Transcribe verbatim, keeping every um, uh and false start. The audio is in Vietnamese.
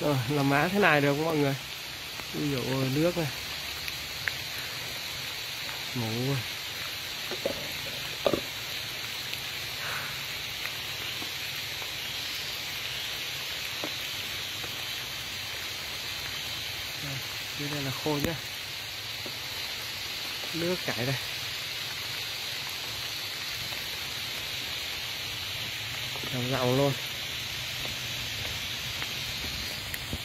Rồi, là má thế này được không mọi người? Ví dụ nước này ngủ. Đây, đây là khô nhá, nước chảy đây. Làm rộng luôn.